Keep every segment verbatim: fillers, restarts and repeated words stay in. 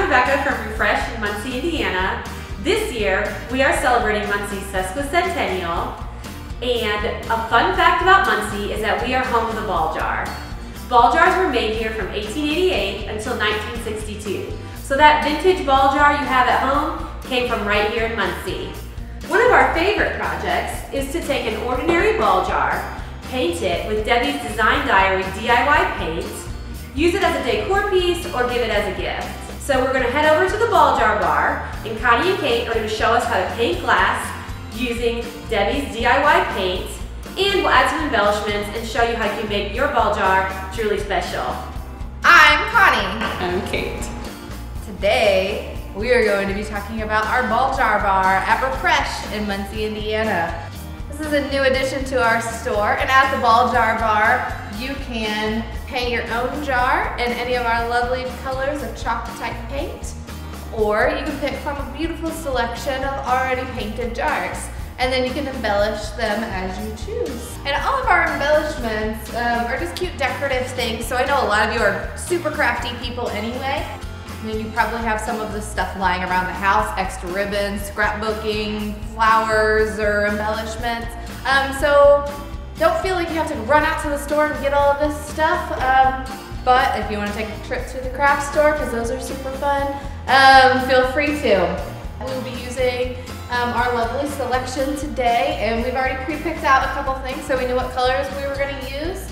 I'm Rebecca from Refresh in Muncie, Indiana. This year, we are celebrating Muncie's sesquicentennial, and a fun fact about Muncie is that we are home of the ball jar. Ball jars were made here from eighteen eighty-eight until nineteen sixty-two, so that vintage ball jar you have at home came from right here in Muncie. One of our favorite projects is to take an ordinary ball jar, paint it with Debi's Design Diary D I Y paint, use it as a decor piece, or give it as a gift. So we're going to head over to the ball jar bar, and Connie and Kate are going to show us how to paint glass using Debi's D I Y paint, and we'll add some embellishments and show you how you make your ball jar truly special. I'm Connie. I'm Kate. Today we are going to be talking about our ball jar bar at Refresh in Muncie, Indiana. This is a new addition to our store, and at the ball jar bar you can paint your own jar in any of our lovely colors of chalk type paint, or you can pick from a beautiful selection of already painted jars, and then you can embellish them as you choose. And all of our embellishments um, are just cute decorative things, so I know a lot of you are super crafty people anyway. I mean, you probably have some of this stuff lying around the house, extra ribbons, scrapbooking, flowers, or embellishments. Um, so don't feel like you have to run out to the store and get all of this stuff. Um, but if you want to take a trip to the craft store, because those are super fun, um, feel free to. We'll be using um, our lovely selection today, and we've already pre-picked out a couple things so we knew what colors we were going to use.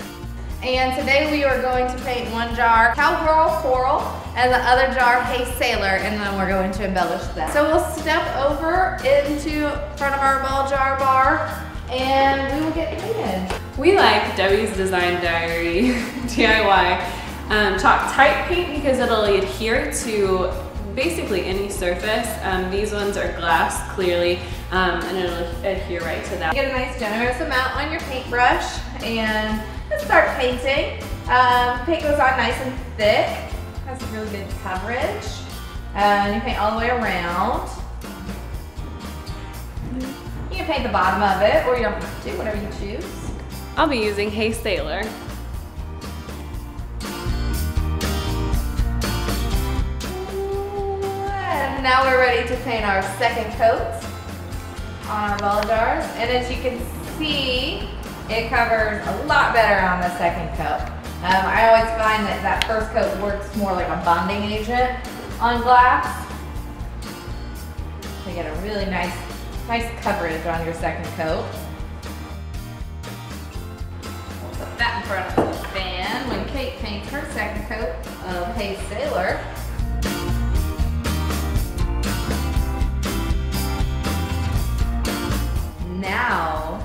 And today we are going to paint one jar Cowgirl Coral and the other jar Hey Sailor, and then we're going to embellish that. So we'll step over into front of our ball jar bar and we will get painted. We like Debi's Design Diary D I Y um, chalk type paint because it'll adhere to basically any surface. Um, these ones are glass clearly, um, and it'll adhere right to that. You get a nice generous amount on your paintbrush and let's start painting. Um, paint goes on nice and thick, has really good coverage. Uh, you paint all the way around. You can paint the bottom of it, or you don't have to, whatever you choose. I'll be using Hey Sailor. And now we're ready to paint our second coat on our ball jars. And as you can see, it covers a lot better on the second coat. Um, I always find that that first coat works more like a bonding agent on glass. So you get a really nice, nice coverage on your second coat. We'll put that in front of the fan when Kate paints her second coat of Hey Sailor. Now,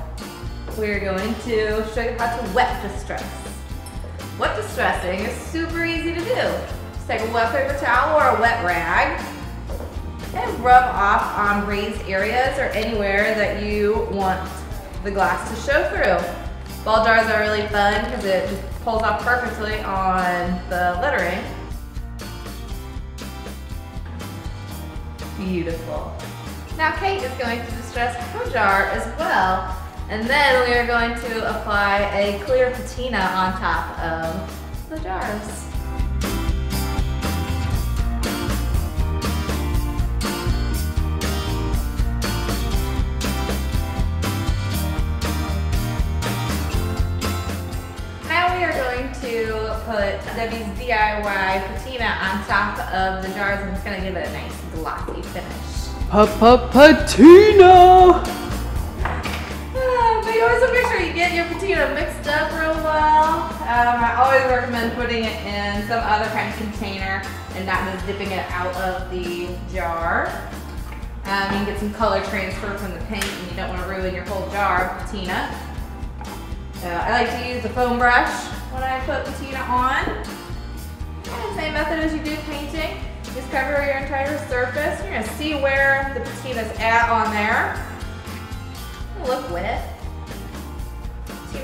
we're going to show you how to wet distress. Wet distressing is super easy to do. Just take a wet paper towel or a wet rag and rub off on raised areas or anywhere that you want the glass to show through. Ball jars are really fun because it just pulls off perfectly on the lettering. Beautiful. Now Kate is going to distress her jar as well. And then we are going to apply a clear patina on top of the jars. Now we are going to put Debi's D I Y patina on top of the jars, and it's going to give it a nice glossy finish. Pa-pa-patina! Always a picture you get your patina mixed up real well. Um, I always recommend putting it in some other kind of container and not just dipping it out of the jar. Um, you can get some color transfer from the paint, and you don't want to ruin your whole jar of patina. Uh, I like to use a foam brush when I put patina on. And same method as you do painting. Just cover your entire surface. You're going to see where the patina's at on there. It'll look wet.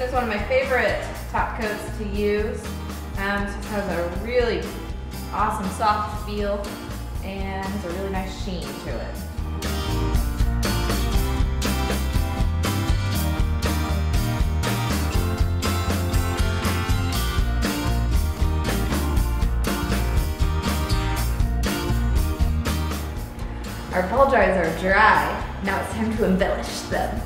It's one of my favorite top coats to use. Um, it has a really awesome soft feel and has a really nice sheen to it. Our ball dries are dry. Now it's time to embellish them.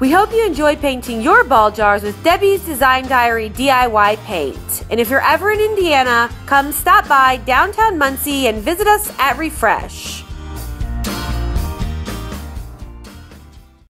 We hope you enjoyed painting your ball jars with Debi's Design Diary D I Y paint. And if you're ever in Indiana, come stop by downtown Muncie and visit us at Refresh.